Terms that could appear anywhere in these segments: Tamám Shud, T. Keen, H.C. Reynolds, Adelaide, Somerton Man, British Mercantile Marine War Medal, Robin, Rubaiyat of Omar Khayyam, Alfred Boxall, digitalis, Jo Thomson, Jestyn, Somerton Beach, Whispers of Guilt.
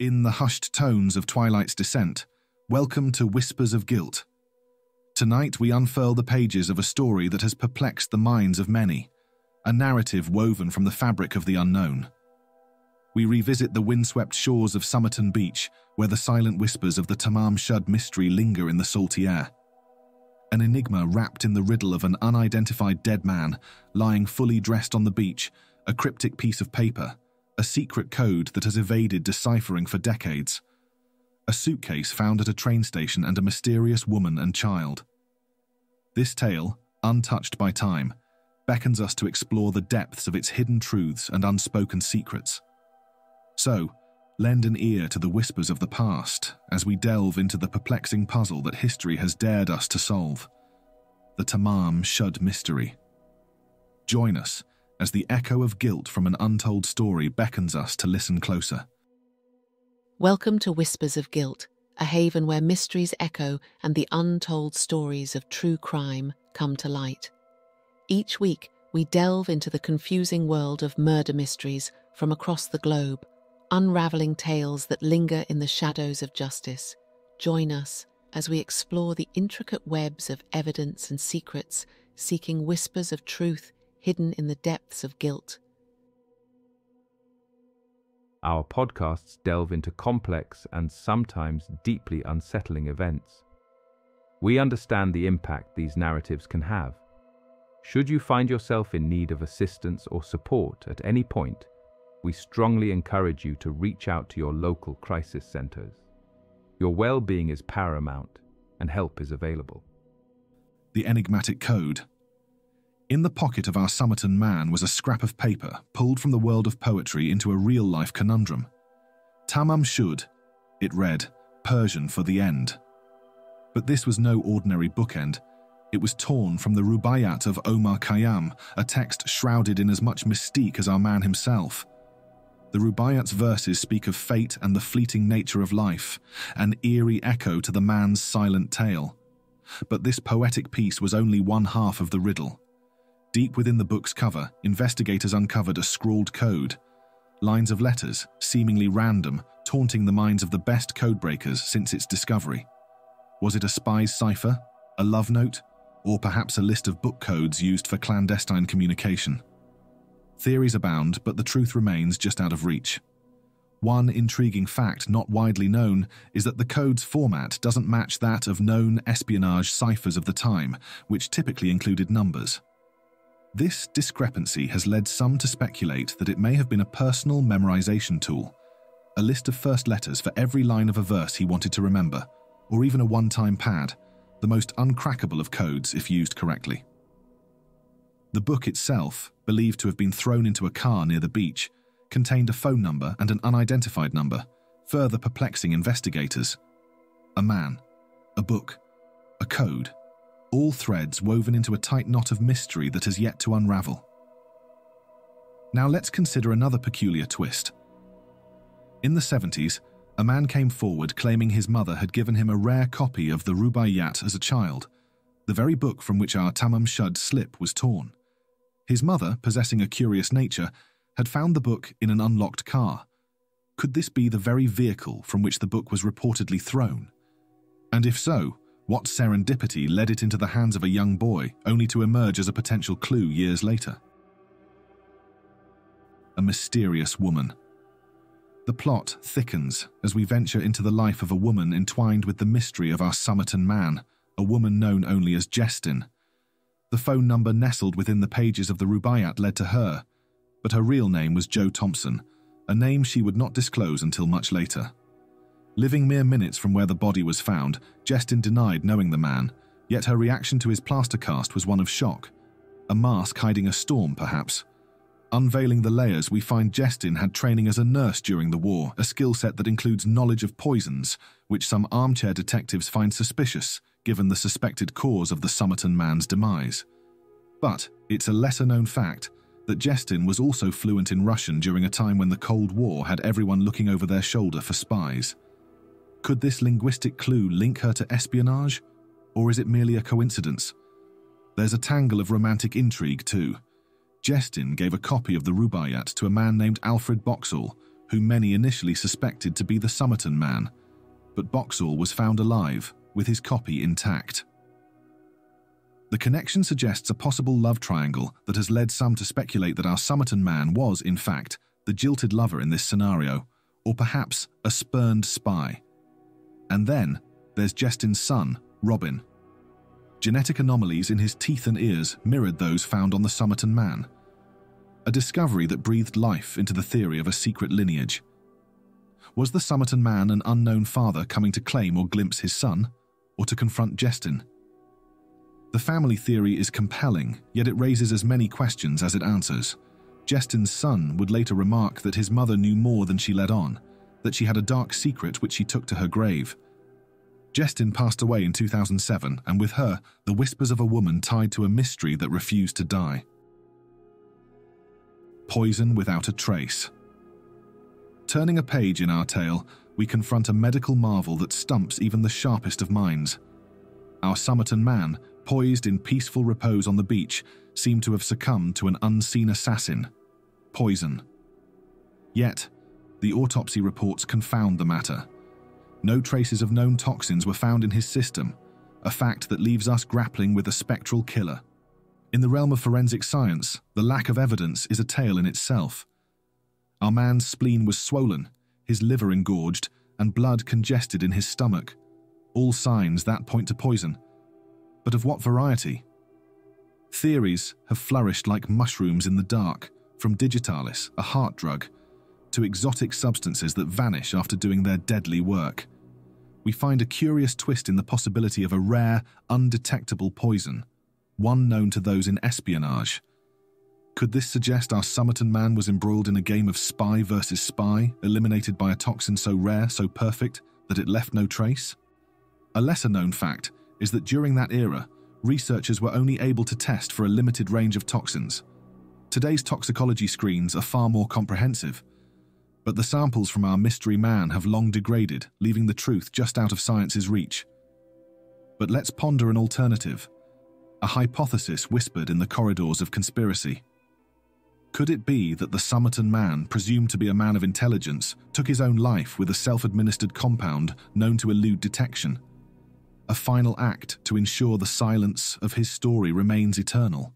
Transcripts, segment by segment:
in the hushed tones of twilight's descent, welcome to Whispers of Guilt. Tonight we unfurl the pages of a story that has perplexed the minds of many, a narrative woven from the fabric of the unknown. We revisit the windswept shores of Somerton Beach, where the silent whispers of the Tamám Shud mystery linger in the salty air. An enigma wrapped in the riddle of an unidentified dead man lying fully dressed on the beach, a cryptic piece of paper, a secret code that has evaded deciphering for decades, a suitcase found at a train station, and a mysterious woman and child. This tale, untouched by time, beckons us to explore the depths of its hidden truths and unspoken secrets. So, lend an ear to the whispers of the past as we delve into the perplexing puzzle that history has dared us to solve, the Tamám Shud mystery. Join us as the echo of guilt from an untold story beckons us to listen closer. Welcome to Whispers of Guilt, a haven where mysteries echo and the untold stories of true crime come to light. Each week, we delve into the confusing world of murder mysteries from across the globe, unraveling tales that linger in the shadows of justice. Join us as we explore the intricate webs of evidence and secrets, seeking whispers of truth hidden in the depths of guilt. Our podcasts delve into complex and sometimes deeply unsettling events. We understand the impact these narratives can have. Should you find yourself in need of assistance or support at any point, we strongly encourage you to reach out to your local crisis centers. Your well-being is paramount, and help is available. The enigmatic code. In the pocket of our Somerton Man was a scrap of paper pulled from the world of poetry into a real-life conundrum. Tamám Shud, it read, Persian for the end. But this was no ordinary bookend. It was torn from the Rubaiyat of Omar Khayyam, a text shrouded in as much mystique as our man himself. The Rubaiyat's verses speak of fate and the fleeting nature of life, an eerie echo to the man's silent tale. But this poetic piece was only one half of the riddle. Deep within the book's cover, investigators uncovered a scrawled code. Lines of letters, seemingly random, taunting the minds of the best codebreakers since its discovery. Was it a spy's cipher? A love note? Or perhaps a list of book codes used for clandestine communication? Theories abound, but the truth remains just out of reach. One intriguing fact not widely known is that the code's format doesn't match that of known espionage ciphers of the time, which typically included numbers. This discrepancy has led some to speculate that it may have been a personal memorization tool, a list of first letters for every line of a verse he wanted to remember, or even a one-time pad, the most uncrackable of codes if used correctly. The book itself, believed to have been thrown into a car near the beach, contained a phone number and an unidentified number, further perplexing investigators. A man, a book, a code, all threads woven into a tight knot of mystery that has yet to unravel. Now let's consider another peculiar twist. In the 70s, a man came forward claiming his mother had given him a rare copy of the Rubaiyat as a child, the very book from which our Tamám Shud slip was torn. His mother, possessing a curious nature, had found the book in an unlocked car. Could this be the very vehicle from which the book was reportedly thrown? And if so, what serendipity led it into the hands of a young boy, only to emerge as a potential clue years later? A mysterious woman. The plot thickens as we venture into the life of a woman entwined with the mystery of our Somerton Man, a woman known only as Jestyn. The phone number nestled within the pages of the Rubaiyat led to her, but her real name was Jo Thomson, a name she would not disclose until much later. Living mere minutes from where the body was found, Jestyn denied knowing the man, yet her reaction to his plaster cast was one of shock. A mask hiding a storm, perhaps. Unveiling the layers, we find Jestyn had training as a nurse during the war, a skill set that includes knowledge of poisons, which some armchair detectives find suspicious, given the suspected cause of the Somerton Man's demise. But it's a lesser-known fact that Jestyn was also fluent in Russian during a time when the Cold War had everyone looking over their shoulder for spies. Could this linguistic clue link her to espionage, or is it merely a coincidence? There's a tangle of romantic intrigue, too. Jestyn gave a copy of the Rubaiyat to a man named Alfred Boxall, whom many initially suspected to be the Somerton Man, but Boxall was found alive, with his copy intact. The connection suggests a possible love triangle that has led some to speculate that our Somerton Man was, in fact, the jilted lover in this scenario, or perhaps a spurned spy. And then, there's Jestyn's son, Robin. Genetic anomalies in his teeth and ears mirrored those found on the Somerton Man, a discovery that breathed life into the theory of a secret lineage. Was the Somerton Man an unknown father coming to claim or glimpse his son, or to confront Jestyn? The family theory is compelling, yet it raises as many questions as it answers. Jestyn's son would later remark that his mother knew more than she let on, that she had a dark secret which she took to her grave. Jestyn passed away in 2007, and with her, the whispers of a woman tied to a mystery that refused to die. Poison without a trace. Turning a page in our tale, we confront a medical marvel that stumps even the sharpest of minds. Our Somerton Man, poised in peaceful repose on the beach, seemed to have succumbed to an unseen assassin, poison. Yet, the autopsy reports confound the matter. No traces of known toxins were found in his system, a fact that leaves us grappling with a spectral killer. In the realm of forensic science, the lack of evidence is a tale in itself. Our man's spleen was swollen, his liver engorged, and blood congested in his stomach. All signs that point to poison. But of what variety? Theories have flourished like mushrooms in the dark, from digitalis, a heart drug, to exotic substances that vanish after doing their deadly work. We find a curious twist in the possibility of a rare, undetectable poison, one known to those in espionage. Could this suggest our Somerton Man was embroiled in a game of spy versus spy, eliminated by a toxin so rare, so perfect, that it left no trace? A lesser-known fact is that during that era, researchers were only able to test for a limited range of toxins. Today's toxicology screens are far more comprehensive, but the samples from our mystery man have long degraded, leaving the truth just out of science's reach. But let's ponder an alternative, a hypothesis whispered in the corridors of conspiracy. Could it be that the Somerton Man, presumed to be a man of intelligence, took his own life with a self-administered compound known to elude detection? A final act to ensure the silence of his story remains eternal.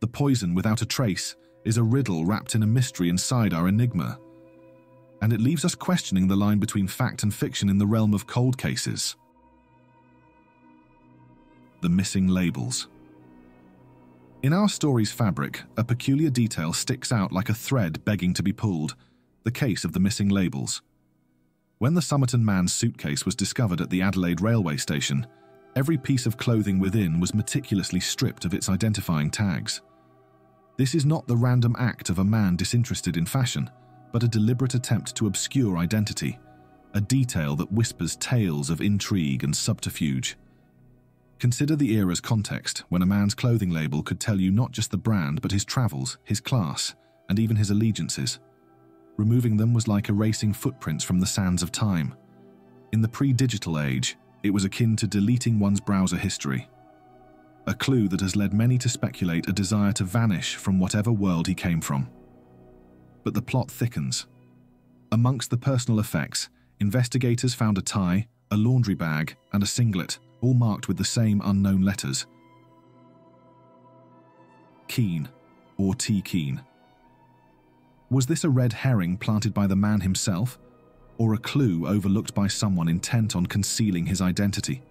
The poison without a trace is a riddle wrapped in a mystery inside our enigma, and it leaves us questioning the line between fact and fiction in the realm of cold cases. The missing labels. In our story's fabric, a peculiar detail sticks out like a thread begging to be pulled, the case of the missing labels. When the Somerton Man's suitcase was discovered at the Adelaide railway station, every piece of clothing within was meticulously stripped of its identifying tags. This is not the random act of a man disinterested in fashion, but a deliberate attempt to obscure identity, a detail that whispers tales of intrigue and subterfuge. Consider the era's context, when a man's clothing label could tell you not just the brand, but his travels, his class, and even his allegiances. Removing them was like erasing footprints from the sands of time. In the pre-digital age, it was akin to deleting one's browser history, a clue that has led many to speculate a desire to vanish from whatever world he came from. But the plot thickens. Amongst the personal effects, investigators found a tie, a laundry bag, and a singlet, all marked with the same unknown letters. Keen, or T. Keen. Was this a red herring planted by the man himself, or a clue overlooked by someone intent on concealing his identity?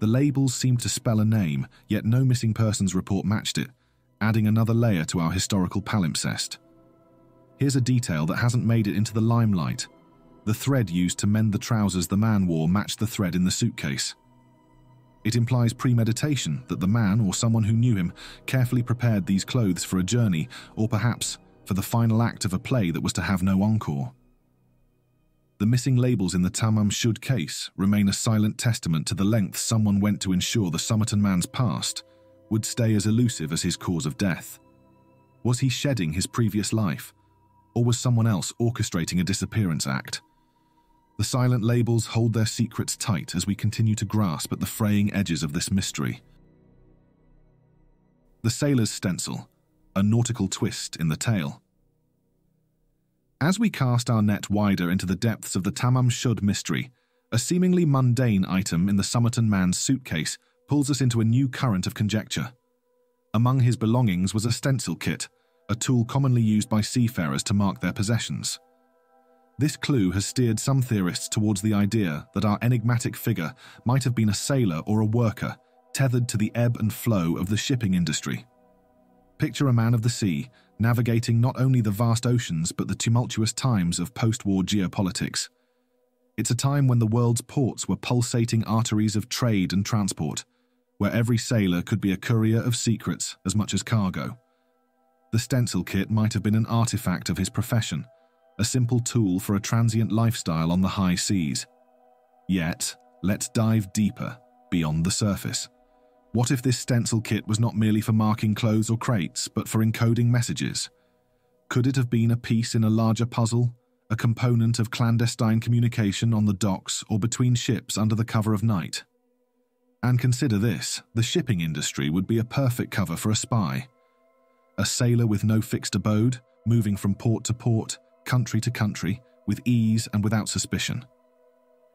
The labels seemed to spell a name, yet no missing persons report matched it, adding another layer to our historical palimpsest. Here's a detail that hasn't made it into the limelight. The thread used to mend the trousers the man wore matched the thread in the suitcase. It implies premeditation, that the man, or someone who knew him, carefully prepared these clothes for a journey, or perhaps for the final act of a play that was to have no encore. The missing labels in the Tamám Shud case remain a silent testament to the length someone went to ensure the Somerton Man's past would stay as elusive as his cause of death. Was he shedding his previous life, or was someone else orchestrating a disappearance act? The silent labels hold their secrets tight as we continue to grasp at the fraying edges of this mystery. The sailor's stencil, a nautical twist in the tale. As we cast our net wider into the depths of the Tamám Shud mystery, a seemingly mundane item in the Somerton Man's suitcase pulls us into a new current of conjecture. Among his belongings was a stencil kit, a tool commonly used by seafarers to mark their possessions. This clue has steered some theorists towards the idea that our enigmatic figure might have been a sailor or a worker, tethered to the ebb and flow of the shipping industry. Picture a man of the sea, navigating not only the vast oceans but the tumultuous times of post-war geopolitics. It's a time when the world's ports were pulsating arteries of trade and transport, where every sailor could be a courier of secrets as much as cargo. The stencil kit might have been an artifact of his profession, a simple tool for a transient lifestyle on the high seas. Yet, let's dive deeper, beyond the surface. What if this stencil kit was not merely for marking clothes or crates, but for encoding messages? Could it have been a piece in a larger puzzle, a component of clandestine communication on the docks or between ships under the cover of night? And consider this, the shipping industry would be a perfect cover for a spy. A sailor with no fixed abode, moving from port to port, country to country, with ease and without suspicion.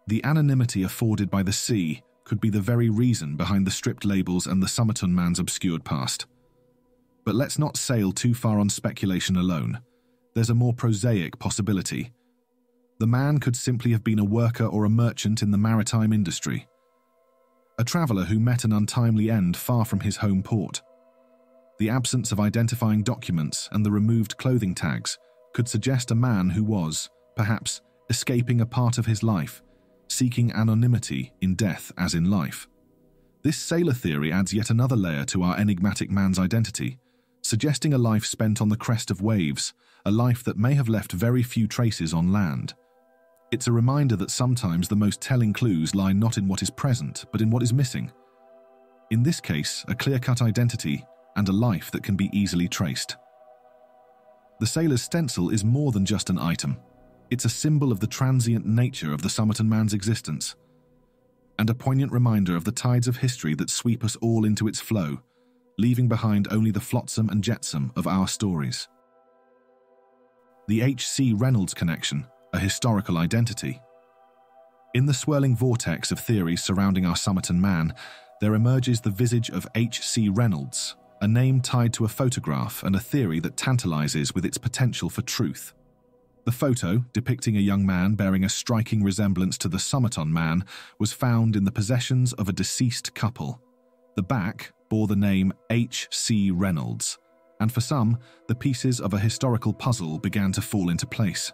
The anonymity afforded by the sea could be the very reason behind the stripped labels and the Somerton Man's obscured past. But let's not sail too far on speculation alone. There's a more prosaic possibility. The man could simply have been a worker or a merchant in the maritime industry, a traveller who met an untimely end far from his home port. The absence of identifying documents and the removed clothing tags could suggest a man who was, perhaps, escaping a part of his life, seeking anonymity in death as in life. This sailor theory adds yet another layer to our enigmatic man's identity, suggesting a life spent on the crest of waves, a life that may have left very few traces on land. It's a reminder that sometimes the most telling clues lie not in what is present, but in what is missing. In this case, a clear-cut identity and a life that can be easily traced. The sailor's stencil is more than just an item. It's a symbol of the transient nature of the Somerton Man's existence, and a poignant reminder of the tides of history that sweep us all into its flow, leaving behind only the flotsam and jetsam of our stories. The H.C. Reynolds connection, a historical identity. In the swirling vortex of theories surrounding our Somerton Man, there emerges the visage of H.C. Reynolds, a name tied to a photograph and a theory that tantalizes with its potential for truth. The photo, depicting a young man bearing a striking resemblance to the Somerton Man, was found in the possessions of a deceased couple. The back bore the name H.C. Reynolds, and for some, the pieces of a historical puzzle began to fall into place.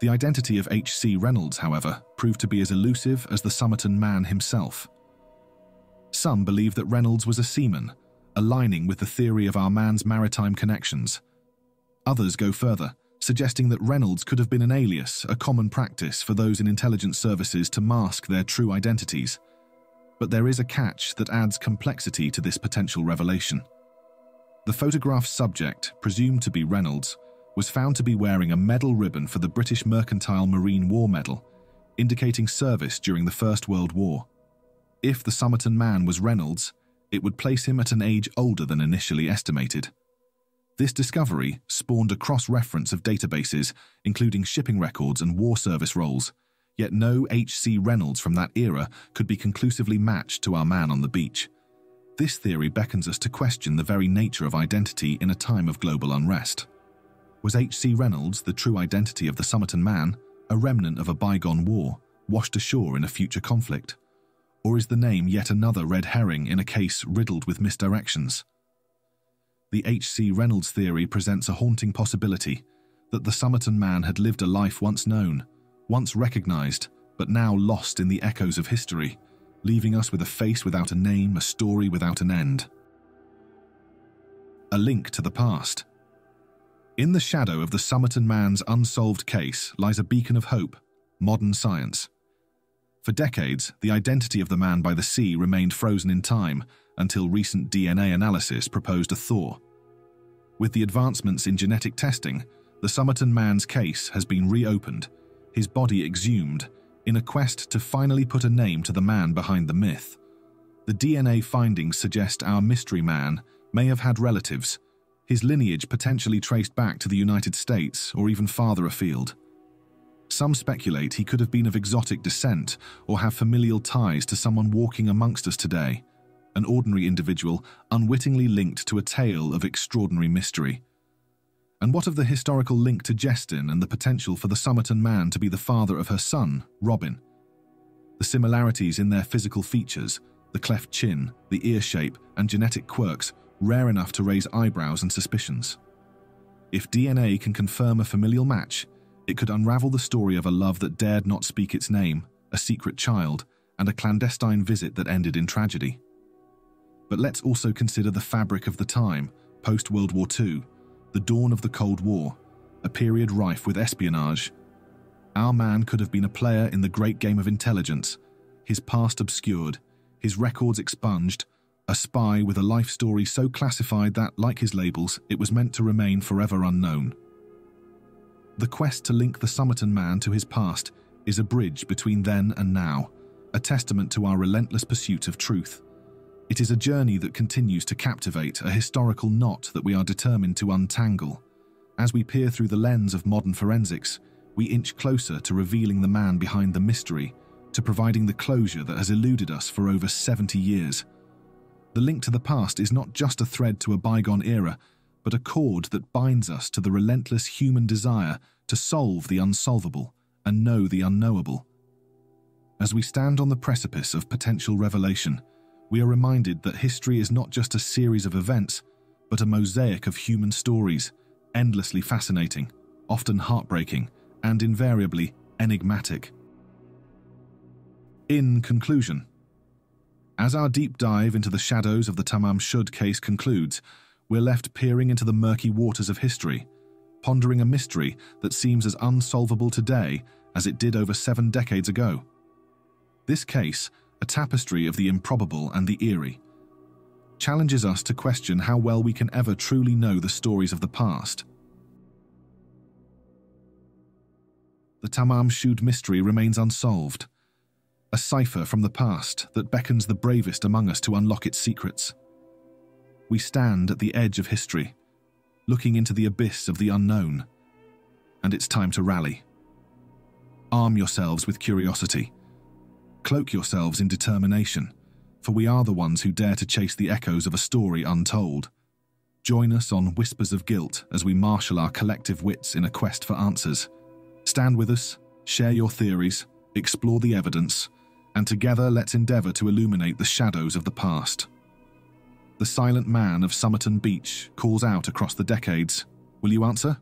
The identity of H.C. Reynolds, however, proved to be as elusive as the Somerton Man himself. Some believe that Reynolds was a seaman, aligning with the theory of our man's maritime connections. Others go further, suggesting that Reynolds could have been an alias, a common practice for those in intelligence services to mask their true identities. But there is a catch that adds complexity to this potential revelation. The photograph's subject, presumed to be Reynolds, was found to be wearing a medal ribbon for the British Mercantile Marine War Medal, indicating service during the First World War. If the Somerton Man was Reynolds, it would place him at an age older than initially estimated. This discovery spawned a cross-reference of databases, including shipping records and war service rolls, yet no H.C. Reynolds from that era could be conclusively matched to our man on the beach. This theory beckons us to question the very nature of identity in a time of global unrest. Was H.C. Reynolds, the true identity of the Somerton Man, a remnant of a bygone war, washed ashore in a future conflict? Or is the name yet another red herring in a case riddled with misdirections? The H.C. Reynolds theory presents a haunting possibility that the Somerton Man had lived a life once known, once recognized, but now lost in the echoes of history, leaving us with a face without a name, a story without an end. A link to the past. In the shadow of the Somerton Man's unsolved case lies a beacon of hope, modern science. For decades, the identity of the man by the sea remained frozen in time, until recent DNA analysis proposed a thaw. With the advancements in genetic testing, the Somerton Man's case has been reopened, his body exhumed, in a quest to finally put a name to the man behind the myth. The DNA findings suggest our mystery man may have had relatives, his lineage potentially traced back to the United States or even farther afield. Some speculate he could have been of exotic descent or have familial ties to someone walking amongst us today, an ordinary individual unwittingly linked to a tale of extraordinary mystery. And what of the historical link to Jestyn and the potential for the Somerton Man to be the father of her son, Robin? The similarities in their physical features, the cleft chin, the ear shape, and genetic quirks rare enough to raise eyebrows and suspicions. If DNA can confirm a familial match, it could unravel the story of a love that dared not speak its name, a secret child, and a clandestine visit that ended in tragedy. But let's also consider the fabric of the time, post-World War II, the dawn of the Cold War, a period rife with espionage. Our man could have been a player in the great game of intelligence, his past obscured, his records expunged, a spy with a life story so classified that, like his labels, it was meant to remain forever unknown. The quest to link the Somerton Man to his past is a bridge between then and now, a testament to our relentless pursuit of truth. It is a journey that continues to captivate, a historical knot that we are determined to untangle. As we peer through the lens of modern forensics, we inch closer to revealing the man behind the mystery, to providing the closure that has eluded us for over 70 years. The link to the past is not just a thread to a bygone era, but a cord that binds us to the relentless human desire to solve the unsolvable and know the unknowable. As we stand on the precipice of potential revelation, we are reminded that history is not just a series of events, but a mosaic of human stories, endlessly fascinating, often heartbreaking, and invariably enigmatic. In conclusion, as our deep dive into the shadows of the Tamám Shud case concludes, we're left peering into the murky waters of history, pondering a mystery that seems as unsolvable today as it did over 7 decades ago. This case, a tapestry of the improbable and the eerie, challenges us to question how well we can ever truly know the stories of the past. The Tamám Shud mystery remains unsolved, a cipher from the past that beckons the bravest among us to unlock its secrets. We stand at the edge of history, looking into the abyss of the unknown, and it's time to rally. Arm yourselves with curiosity. Cloak yourselves in determination, for we are the ones who dare to chase the echoes of a story untold. Join us on Whispers of Guilt as we marshal our collective wits in a quest for answers. Stand with us, share your theories, explore the evidence, and together let's endeavor to illuminate the shadows of the past. The silent man of Somerton Beach calls out across the decades. Will you answer?